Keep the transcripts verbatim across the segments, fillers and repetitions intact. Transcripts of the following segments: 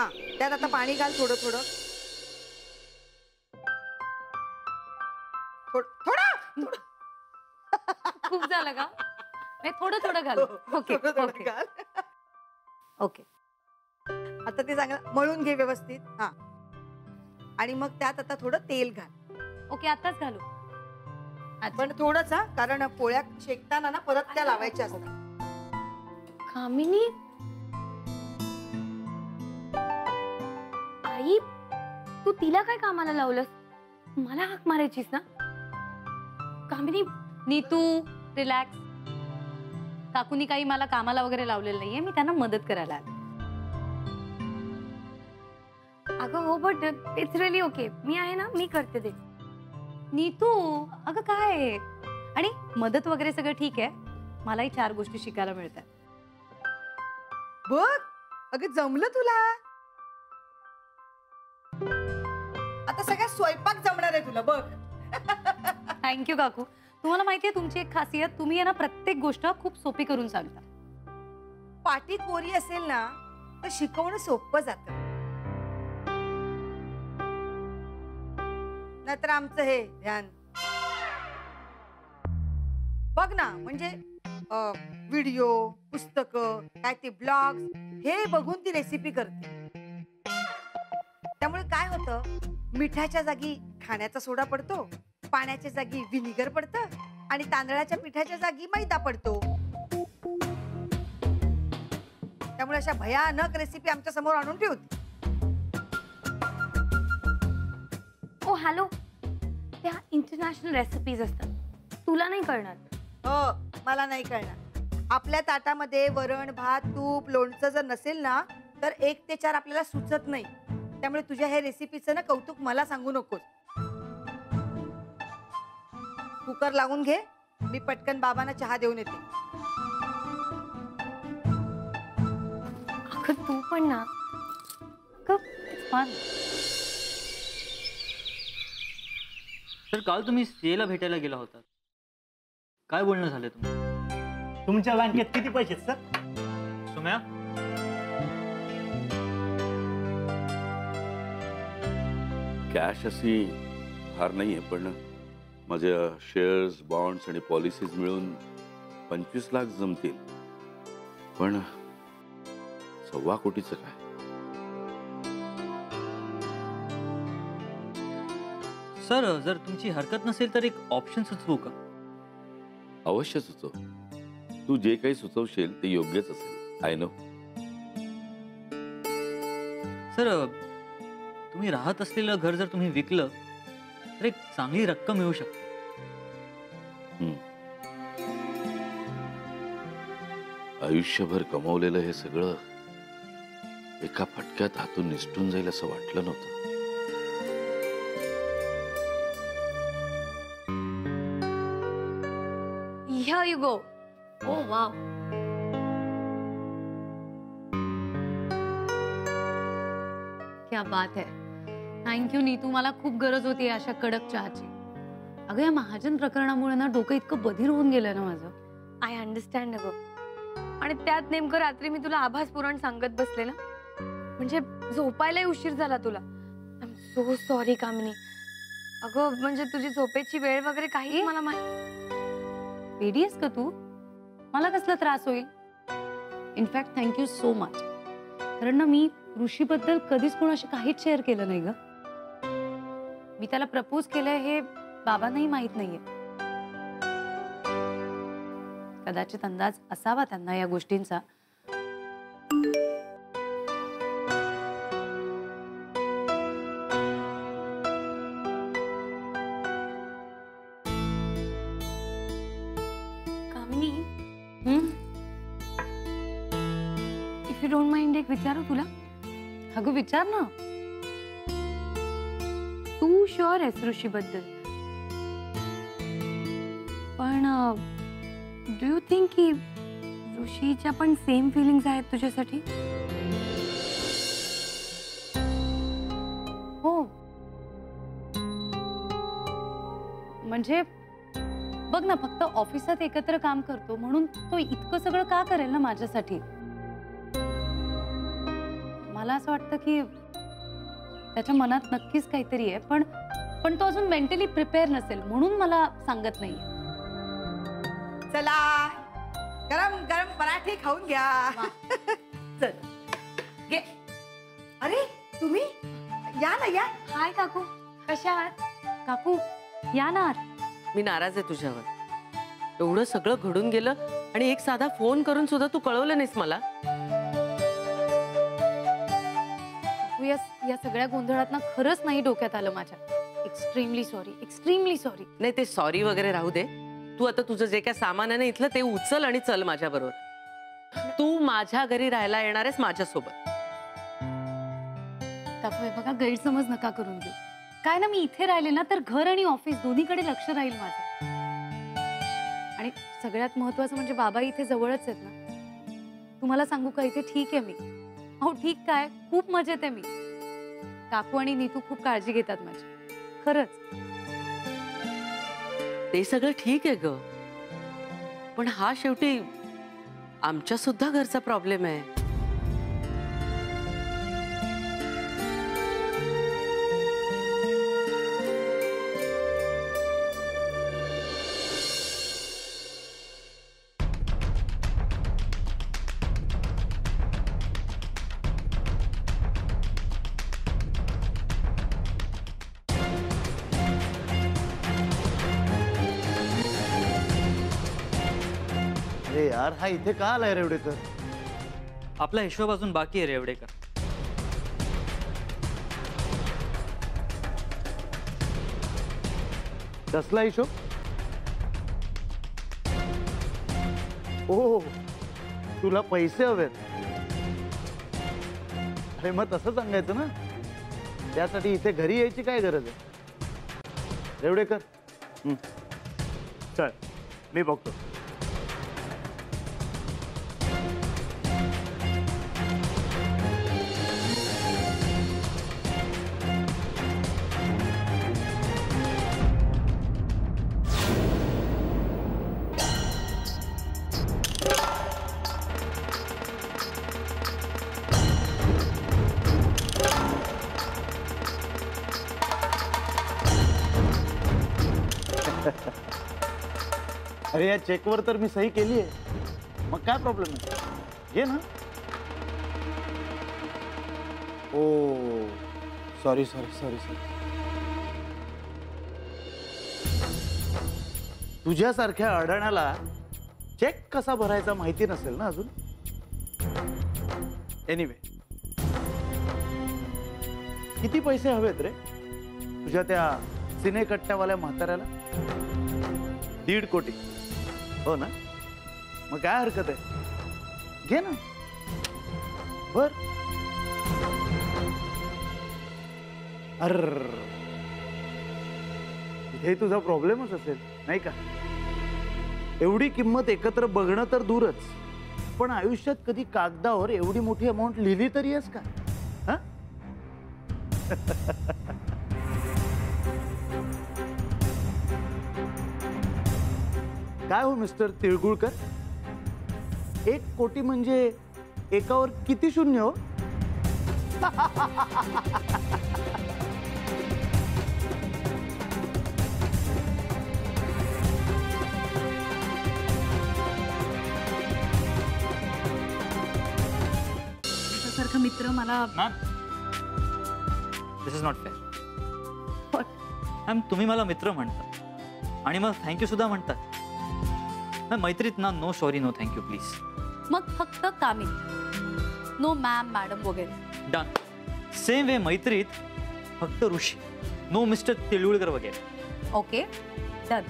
हाँ त्यात आता पाणी घाल थोडं थोडं थोडं खूप झालं का नाही थोडं थोडं घाल ओके ओके ओके आता ते चांगलं मळून घे व्यवस्थित हाँ आणि मग त्यात आता थोडं तेल घाल ओके आताच घालू पण थोडंच कारण पोळ्या शेकताना ना परत त्या लावायच्या असतात कामिनी आई तू तिला काय कामाला लावलंस मला हाक मारायचीस ना कामिनी नीतू रिलॅक्स काकूनी काही मला कामाला वगैरे लावलेलं नाहीये मी त्यांना मदत करायला अगं हो बट इट्स रियली ओके मी आहे ना मी करते ते नीतू अगं काय आणि मदत वगैरे सगळं ठीक आहे मलाही चार गोष्टी शिकायला मिळतात बघ अगं जमलं तुला आता सगळ्या स्वयंपाक जमणार आहे तुला बघ थँक्यू काकू तुम्हाला माहिती आहे तुमची एक खासियत तुम्ही आहे ना प्रत्येक गोष्ट खूप सोपी करून सांगता पाटी कोरी असेल ना तर शिकवणं सोपं जातं नाहीतर आमचं हे ध्यान बघ ना म्हणजे व्हिडिओ पुस्तक काय ते ब्लॉग्स हे बघून ती रेसिपी करते त्यामुळे काय होतं मिठाच्या जागी खाण्याचा सोडा पडतो पाण्याच्या जागी व्हिनेगर पडतं आणि तांदळाच्या पिठाच्या जागी मैदा पडतो त्यामुळे अशा भयानक रेसिपी आमच्या समोर आणून ठेवते ओ हॅलो त्या इंटरनॅशनल रेसिपीज असतात तुला नाही कळणार हो मला नाही कळणार आपल्या ताटामध्ये वरण भात तूप लोणचं जर नसेल ना तर एक ते चार आपल्याला सुचत नाही त्यामुळे तुझ्या हे रेसिपीचं ना कौतुक मला सांगू नकोस कुकर लावून घे मी पटकन बाबांना चहा देऊन येते अगं तू पण ना सर काल तुम्ही सीएला भेटायला गेला होता काय बोलणं झालं तुम्ही तुमच्या बँकेत किती पैसे सर सुम्या कॅश अशी फार नाही आहे पण माझ्या शेअर्स बॉन्ड्स आणि पॉलिसीज मिळून पंचवीस लाख जमतील पण सव्वा कोटीचं काय सर जर तुमची हरकत नसेल तर एक ऑप्शन सुचवू का अवश्य सुचव तू जे काही सुचवशील ते योग्यच असेल आय नो सर तुम्ही राहत असलेलं घर जर तुम्ही विकलं तर एक चांगली रक्कम मिळू शकते आयुष्यभर कमावलेलं हे सगळं एका फटक्यात हातून निसटून जाईल असं वाटलं नव्हतं Here you go. Oh wow. क्या बात है थैंक यू नीतू मला खूप गरज होती अशा कडक चहाची अगं या महाजन प्रकरणामुळे ना डोकं इतकं बधीर होऊन गेलं ना माझं आय अंडरस्टँड अगं आणि त्यात नेमकं रात्री मी तुला आभास पुराण सांगत बसले ना म्हणजे झोपायलाही उशीर झाला तुला आय एम सो सॉरी कामिनी अगं म्हणजे तुझी झोपेची वेळ वगैरे काही मला माहिती पेडीस का तू मला कसला त्रास होईल इनफॅक्ट थँक्यू सो मच कारण ना मी ऋषीबद्दल कधीच कोणाशी काहीच शेअर केलं नाही ग मी त्याला प्रपोज केलं हे बाबांनाही माहीत नाहीये कदाचित अंदाज असावा त्यांना या गोष्टींचा विचारू तुला अगं विचार ना तू शुअर आहेस ऋषीबद्दल पण डू यू थिंक की ऋषीच्या पण सेम फिलिंग्स आहेत तुझ्यासाठी हो म्हणजे बघ ना फक्त ऑफिसात एकत्र काम करतो म्हणून तो इतकं सगळं का करेल ना माझ्यासाठी मला असं वाटतं की त्याच्या मनात नक्कीच काहीतरी आहे, पण पण तो अजून मेंटली प्रिपेअर नसेल म्हणून मला सांगत नाही। चला गरम गरम पराठे खाऊन घ्या। चल घे। अरे तुम्ही या ना या। हाय काकू, कशा आहात? काकू या ना। मी नाराज आहे तुझ्यावर, एवढं सगळं घडून गेलं आणि एक साधा फोन करून सुद्धा तू कळवलं नाहीस मला। या, या सगळ्या गोंधळात ना खरंच नाही डोक्यात आलं माझ्या। Extremely sorry, extremely sorry. नाही ते सॉरी वगैरे राहू दे, तू आता तुझं जे काय सामान आहे ना इथलं ते उचल आणि चल माझ्या बरोबर। तू माझ्या घरी राहायला येणार आहेस माझ्यासोबत। काकू बघा गैरसमज नका करून घेऊ। काय ना मी इथे राहिले ना तर घर आणि ऑफिस दोन्हीकडे लक्ष राहील माझं। आणि सगळ्यात महत्त्वाचं म्हणजे बाबा इथे जवळच आहेत ना। तुम्हाला सांगू का, इथे ठीक आहे मी। हो ठीक काय, खूप मजेत आहे मी। काकू आणि नीतू खूप काळजी घेतात माझी, खरंच। ते सगळं ठीक आहे ग, पण हा शेवटी आमच्या सुद्धा घरचा प्रॉब्लेम आहे। यार हा इथे का आलाय रेवडेकर? आपला हिशोब अजून बाकी आहे रेवडेकर। कसला हिशोब? ओ तुला पैसे हवेत? अरे मग तसं सांगायचं ना, त्यासाठी इथे घरी यायची काय गरज आहे रेवडेकर? चल मी बघतो। अरे या चेकवर तर मी सही केली आहे, मग काय प्रॉब्लेम आहे? ये ना। Oh sorry sorry sorry sorry. तुझ्यासारख्या अडाण्याला चेक कसा भरायचा माहिती नसेल ना अजून। एनिवे किती पैसे हवेत रे तुझ्या त्या सिने कट्ट्यावाल्या म्हाताऱ्याला? दीड कोटी हो ना? मग काय हरकत आहे, घे ना बर। अर्र इथे तुझा प्रॉब्लेमच असेल नाही का? एवढी किंमत एकत्र बघणं तर दूरच, पण आयुष्यात कधी कागदावर एवढी मोठी अमाऊंट लिहिली तरी आहेस का? हा काय हो मिस्टर तिळगुळकर, एक कोटी म्हणजे एकावर किती शून्य हो? सारखा मित्र मला। This is not fair. Ma'am तुम्ही मला मित्र म्हणता आणि मग थँक्यू सुद्धा म्हणता। मैं मैत्रीत ना no sorry no thank you please. मग फक्त कामिनी, नो मैम मैडम वगैरह। डन। सेम वे मैत्रीत फक्त ऋषी, नो मिस्टर तिळगुळकर वगैरह। Okay done.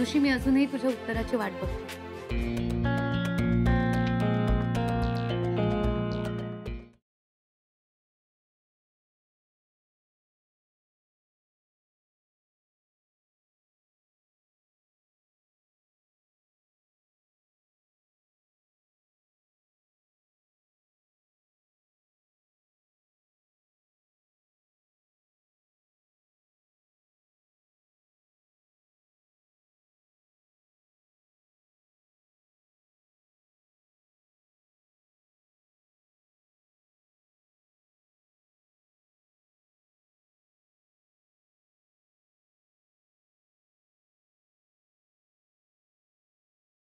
ऋषी मी अजूनही तुझ्या उत्तराची वाट बघतो।